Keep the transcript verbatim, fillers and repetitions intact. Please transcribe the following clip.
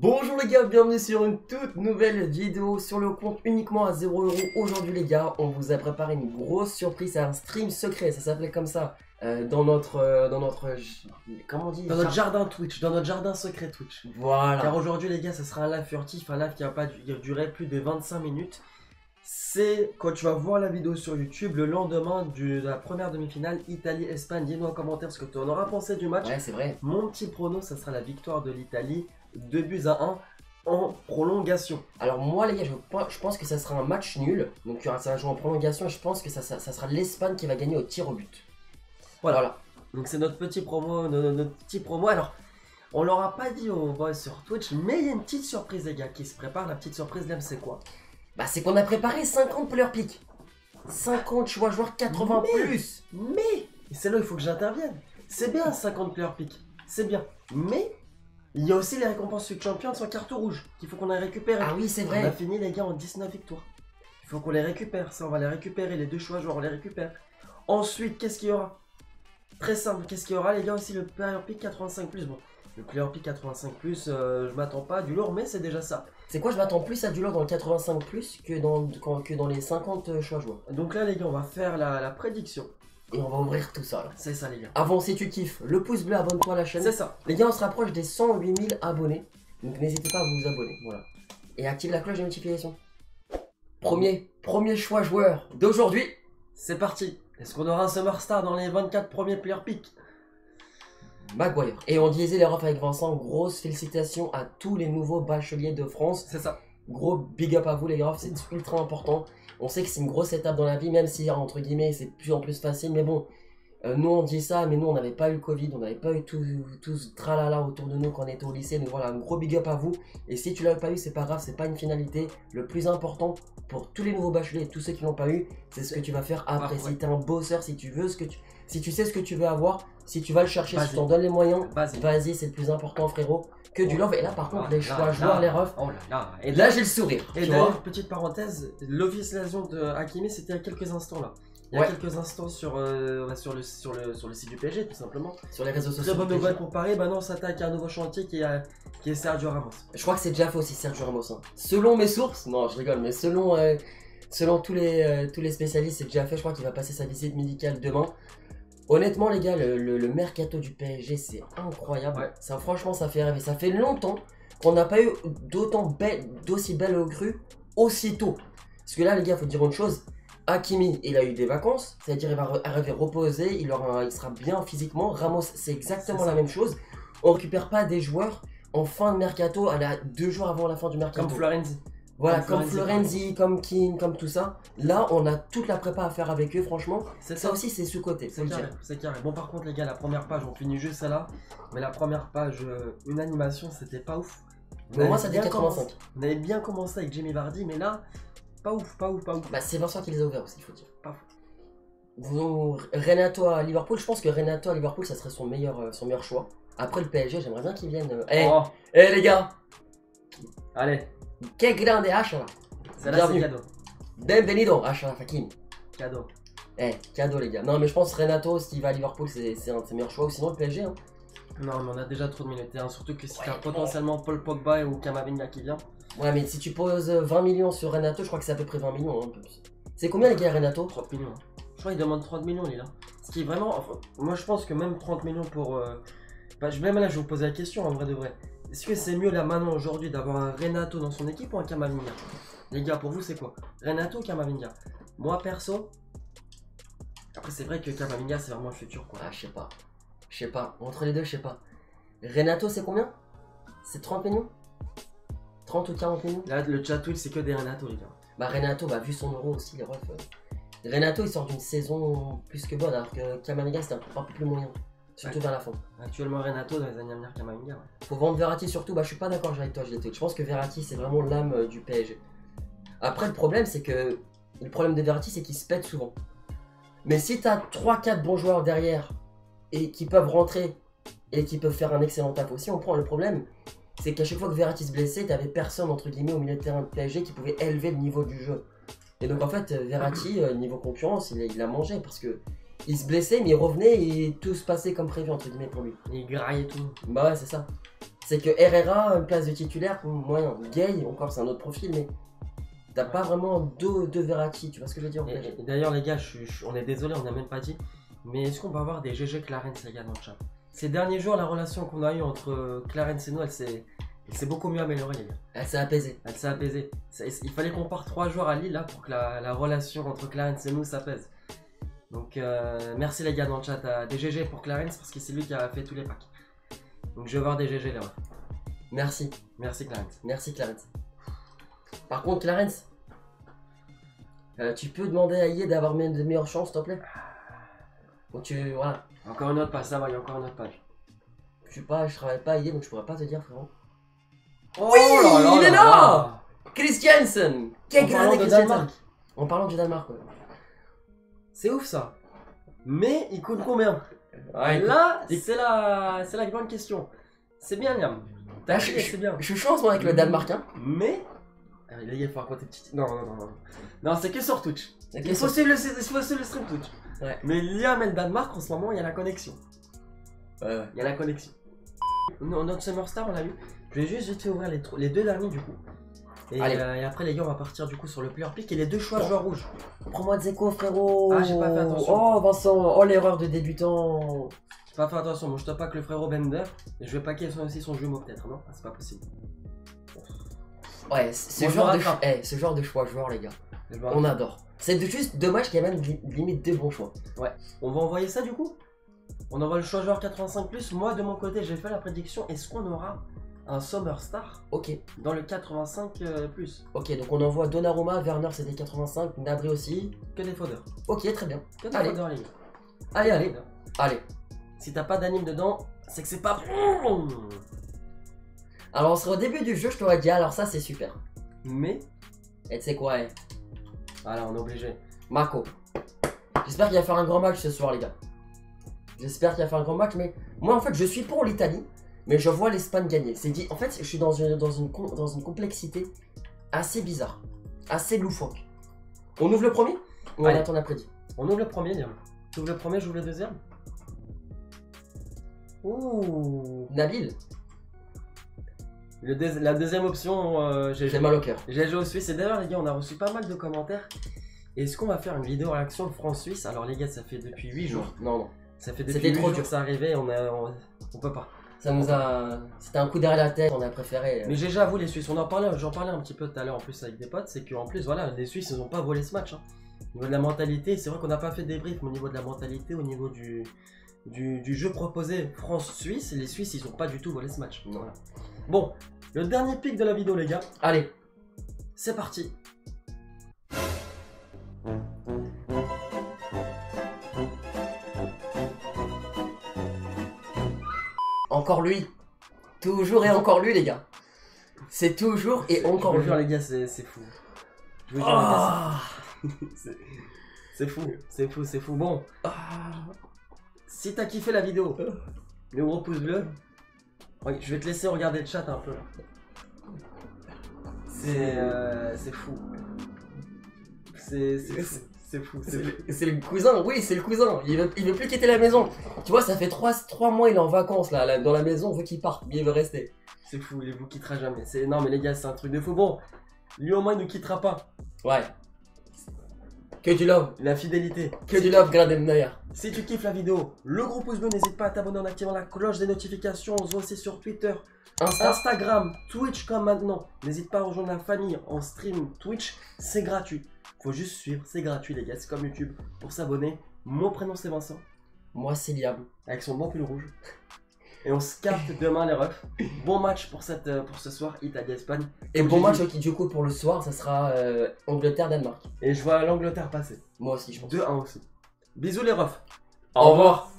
Bonjour les gars, bienvenue sur une toute nouvelle vidéo sur le compte uniquement à zéro euros. Aujourd'hui les gars, on vous a préparé une grosse surprise, c'est un stream secret, ça s'appelait comme ça, euh, dans notre, euh, dans notre, euh, comment on dit, dans notre jardin Twitch, dans notre jardin secret Twitch. Voilà. Car aujourd'hui les gars, ça sera un live furtif, un live qui va pas durer plus de vingt-cinq minutes. C'est quand tu vas voir la vidéo sur YouTube le lendemain du, de la première demi-finale Italie-Espagne. Dis-nous en commentaire ce que tu en auras pensé du match. Ouais, c'est vrai. Mon petit prono, ça sera la victoire de l'Italie. deux buts à un en prolongation. Alors moi les gars, je, je pense que ça sera un match nul. Donc ça va jouer en prolongation et je pense que ça, ça, ça sera l'Espagne qui va gagner au tir au but. Voilà, voilà. Donc c'est notre petit promo, notre, notre petit promo. Alors on l'aura pas dit aux boys sur Twitch, mais il y a une petite surprise les gars qui se prépare. La petite surprise Liam, c'est quoi? Bah c'est qu'on a préparé cinquante player pick, cinquante choix joueurs, quatre-vingts mais, plus. Mais c'est là où il faut que j'intervienne. C'est bien cinquante player pick, c'est bien. Mais il y a aussi les récompenses du champion de son carte rouge qu'il faut qu'on ait récupéré. Ah oui, c'est vrai. On a fini les gars en dix-neuf victoires. Il faut qu'on les récupère, ça on va les récupérer, les deux choix joueurs on les récupère. Ensuite, qu'est-ce qu'il y aura? Très simple, qu'est-ce qu'il y aura les gars? Aussi le player pick quatre-vingt-cinq plus. Bon, le player pick quatre-vingt-cinq plus, euh, je m'attends pas à du lourd, mais c'est déjà ça. C'est quoi, je m'attends plus à du lourd dans le quatre-vingt-cinq plus que dans, que dans les cinquante choix joueurs. Donc là les gars, on va faire la, la prédiction. Et on va ouvrir tout ça là. C'est ça les gars. Avant, si tu kiffes, le pouce bleu, abonne-toi à la chaîne. C'est ça. Les gars, on se rapproche des cent huit mille abonnés. Donc n'hésitez pas à vous abonner. Voilà. Et active la cloche de notification. Premier, premier choix joueur d'aujourd'hui. C'est parti. Est-ce qu'on aura un Summer Star dans les vingt-quatre premiers player pick? Maguire. Et on disait les refs avec Vincent. Grosse félicitations à tous les nouveaux bacheliers de France. C'est ça. Gros big up à vous les gars, c'est ultra important. On sait que c'est une grosse étape dans la vie, même si entre guillemets c'est de plus en plus facile. Mais bon, euh, nous on dit ça, mais nous on n'avait pas eu le Covid, on n'avait pas eu tout, tout ce tralala autour de nous quand on était au lycée. Donc voilà, un gros big up à vous. Et si tu l'as pas eu, c'est pas grave, c'est pas une finalité. Le plus important pour tous les nouveaux bacheliers et tous ceux qui l'ont pas eu, c'est ce que tu vas faire après. Si t'es un bosseur, si tu veux ce que tu... Si tu sais ce que tu veux avoir, si tu vas le chercher, si tu t'en donnes les moyens, vas-y, c'est le plus important frérot, que du love. Et là par contre, les choix joueurs, les refs, et là j'ai le sourire. Et d'ailleurs, petite parenthèse, l'officialisation de Hakimi, c'était il y a quelques instants là. Il y a quelques instants sur le site du P S G tout simplement. Sur les réseaux sociaux. Très bonne nouvelle pour Paris, maintenant on s'attaque à un nouveau chantier qui est Sergio Ramos. Je crois que c'est déjà fait aussi Sergio Ramos. Selon mes sources, non je rigole, mais selon tous les spécialistes, c'est déjà fait, je crois qu'il va passer sa visite médicale demain. Honnêtement les gars, le, le, le mercato du P S G c'est incroyable, ouais. Ça franchement ça fait rêver, ça fait longtemps qu'on n'a pas eu d'autant belle, d'aussi belle recrue aussitôt. Parce que là les gars, faut dire une chose, Hakimi il a eu des vacances, c'est-à-dire il va arriver reposé, il, aura, il sera bien physiquement. Ramos c'est exactement la même chose, on récupère pas des joueurs en fin de mercato, à la, deux jours avant la fin du mercato. Comme Florenzi. Voilà, comme, comme Florenzi, comme King, comme tout ça. Là, on a toute la prépa à faire avec eux, franchement. Ça, ça aussi, c'est sous-côté. C'est carré, c'est carré. Bon, par contre, les gars, la première page, on finit juste celle-là. Mais la première page, euh, une animation, c'était pas ouf. Pour moi, ça dit quatre-vingt-cinq. On avait bien commencé avec Jamie Vardy, mais là, pas ouf, pas ouf, pas ouf. Bah, c'est Vincent qui les a ouverts aussi, il faut dire. Pas ouf. Vous, Renato à Liverpool, je pense que Renato à Liverpool, ça serait son meilleur, euh, son meilleur choix. Après le P S G, j'aimerais bien qu'il vienne. Eh, hey, oh. Hey, les gars. Allez. Quel grande H là. C'est là, c'est cadeau. Bienvenido H là, Hakim. Cadeau. Eh, cadeau les gars. Non mais je pense Renato, s'il va à Liverpool, c'est un de ses meilleurs choix, ou sinon le P S G. Hein. Non mais on a déjà trop de minutes, hein. Surtout que si ouais, t'as potentiellement Paul Pogba ou Camavinga qui vient. Ouais mais si tu poses vingt millions sur Renato, je crois que c'est à peu près vingt millions. Hein, c'est combien les gars Renato? Trente millions. Hein. Je crois qu'il demande trente millions lui là. Ce qui est vraiment... Enfin, moi je pense que même trente millions pour... Euh... Bah, même là je vais vous poser la question en vrai de vrai. Est-ce que c'est mieux là maintenant aujourd'hui d'avoir un Renato dans son équipe ou un Camavinga? Les gars, pour vous c'est quoi? Renato ou Camavinga? Moi perso, après c'est vrai que Camavinga c'est vraiment le futur quoi. Ah je sais pas, je sais pas, entre les deux je sais pas. Renato c'est combien? C'est trente millions? trente ou quarante millions? Là le chat Twitch c'est que des Renato les gars. Bah Renato, bah vu son euro aussi les refs. Euh... Renato il sort d'une saison plus que bonne alors que Camavinga c'était un peu plus moyen. Surtout vers la fin. Actuellement Renato dans les années à venir Camavinga. Ouais. Faut vendre Verratti surtout, bah je suis pas d'accord avec toi, je l'étais. Je pense que Verratti c'est vraiment l'âme du P S G. Après le problème c'est que le problème de Verratti c'est qu'il se pète souvent. Mais si t'as trois quatre bons joueurs derrière et qui peuvent rentrer et qui peuvent faire un excellent taf aussi, on prend. Le problème c'est qu'à chaque fois que Verratti se blessait, t'avais personne entre guillemets au milieu de terrain de P S G qui pouvait élever le niveau du jeu. Et donc en fait Verratti niveau concurrence il, il a mangé parce que il se blessait mais il revenait et tout se passait comme prévu entre guillemets pour lui. Il graillait tout. Bah ouais c'est ça. C'est que Herrera, une place de titulaire, moyen. Gueye, encore c'est un autre profil, mais t'as pas vraiment deux, deux Verratti, tu vois ce que je veux dire. D'ailleurs les gars, je, je, on est désolé, on n'a même pas dit, mais est-ce qu'on va avoir des G G Clarence les gars dans le chat? Ces derniers jours, la relation qu'on a eue entre Clarence et Noël, c'est... Elle s'est beaucoup mieux améliorée les gars. Elle s'est apaisée. Elle s'est apaisée. Il fallait qu'on parte trois jours à Lille là pour que la, la relation entre Clarence et nous s'apaise. Donc euh, merci les gars dans le chat à D G G pour Clarence parce que c'est lui qui a fait tous les packs. Donc je vais voir D G G les gars. Merci. Merci Clarence. Merci Clarence. Par contre Clarence, euh, tu peux demander à Gueye d'avoir de meilleures chances s'il te plaît. Ou tu... voilà. Encore une autre page, ça va, il y a encore une autre page. Je sais pas, je travaille pas à Gueye donc je pourrais pas te dire frérot. Oh oui, là, là, il là, est là, là. Christiansen. Quel gardien de Danemark. En parlant du Danemark, ouais. C'est ouf ça. Mais il coûte combien? Ouais, là, c'est la, c'est la grande question. C'est bien, Liam. T'as acheté, c'est bien. Je suis chance moi avec le Danemark. Mais là, il y a falloir compter petit. Non, non, non, non. Non, c'est que sur Twitch. Il faut suivre le, faut suivre le stream Twitch. Ouais. Mais Liam et le Danemark en ce moment, il y a la connexion. Ouais, ouais. Il y a la connexion. Non, notre Summer Star, on l'a vu. Je vais juste vite fait ouvrir les, les deux derniers du coup. Et, euh, et après les gars on va partir du coup sur le player pick et les deux choix oh. Joueurs rouges. Prends-moi de Zeko frérot. Ah j'ai pas fait attention. Oh Vincent, oh l'erreur de débutant. J'ai pas fait attention, bon, je te pack le frérot Bender. Et je vais packer aussi son jumeau peut-être, non ah, c'est pas possible. Ouais, ce, bon, genre de hey, ce genre de choix joueur les gars, les on adore. C'est juste dommage qu'il y a même limite deux bons choix. Ouais, on va envoyer ça du coup. On envoie le choix joueur quatre-vingt-cinq plus. Moi de mon côté j'ai fait la prédiction, est-ce qu'on aura un Summer Star, ok, dans le quatre-vingt-cinq plus. Euh, ok, donc on envoie Donnarumma, Werner c'est des quatre-vingt-cinq, Nabri aussi. Que des faudeurs. Ok, très bien. Que des faudeurs, les gars. Allez, allez. Allez. allez. Si t'as pas d'anime dedans, c'est que c'est pas bon. Alors on serait au début du jeu, je t'aurais dit, alors ça c'est super. Mais... Et tu sais quoi, eh voilà, on est obligé. Marco. J'espère qu'il va faire un grand match ce soir, les gars. J'espère qu'il va faire un grand match, mais... Moi, en fait, je suis pour l'Italie. Mais je vois l'Espagne gagner. C'est dit. En fait, je suis dans une, dans, une, dans une complexité assez bizarre, assez loufoque. On ouvre le premier? On attend l'après-midi. On ouvre le premier, Liam. Tu ouvres le premier, j'ouvre le deuxième. Ouh. Nabil. Le deuxi la deuxième option, euh, j'ai mal au cœur. J'ai joué au Suisse. Et d'ailleurs, les gars, on a reçu pas mal de commentaires. Est-ce qu'on va faire une vidéo réaction France-Suisse? Alors, les gars, ça fait depuis huit jours. Non, non. Ça fait depuis huit jours que ça arrivait. On, a, on, on peut pas. Ça nous a... C'était un coup derrière la tête, on a préféré... Mais déjà, vous les Suisses, on en parlait, j'en parlais un petit peu tout à l'heure en plus avec des potes, c'est qu'en plus, voilà, les Suisses, ils n'ont pas volé ce match. Hein. Au niveau de la mentalité, c'est vrai qu'on n'a pas fait des briefs, mais au niveau de la mentalité, au niveau du, du, du jeu proposé France-Suisse, les Suisses, ils n'ont pas du tout volé ce match. Voilà. Bon, le dernier pic de la vidéo, les gars. Allez, c'est parti. Encore lui, toujours et encore lui les gars. C'est toujours et encore lui. Je vous jure les gars, c'est fou. Je vous jure oh les gars, c'est fou, c'est fou, c'est fou. Bon, oh. Si t'as kiffé la vidéo, le gros pouce bleu. Okay, je vais te laisser regarder le chat un peu. C'est euh, fou. C'est fou. C'est fou, c'est le cousin, oui c'est le cousin, il veut, il veut plus quitter la maison. Tu vois ça fait trois mois il est en vacances là, là dans la maison, on veut qu'il parte, mais il veut rester. C'est fou, il vous quittera jamais, c'est non mais les gars c'est un truc de fou, bon, lui au moins il nous quittera pas. Ouais. Que du love. La fidélité. Que si du love, gradé Neuer. Si tu kiffes la vidéo, le gros pouce bleu, n'hésite pas à t'abonner en activant la cloche des notifications. On se voit aussi sur Twitter, Insta. Instagram, Twitch comme maintenant. N'hésite pas à rejoindre la famille en stream Twitch, c'est gratuit. Faut juste suivre, c'est gratuit les gars, c'est comme YouTube. Pour s'abonner, mon prénom c'est Vincent. Moi c'est Liam. Avec son bon pull rouge. Et on se capte demain les refs. Bon match pour, cette, pour ce soir, Italie-Espagne. Et bon match qui du coup pour le soir, ça sera euh, Angleterre-Danemark. Et je vois l'Angleterre passer. Moi aussi je pense. deux un aussi. Bisous les refs. Au, Au revoir. revoir.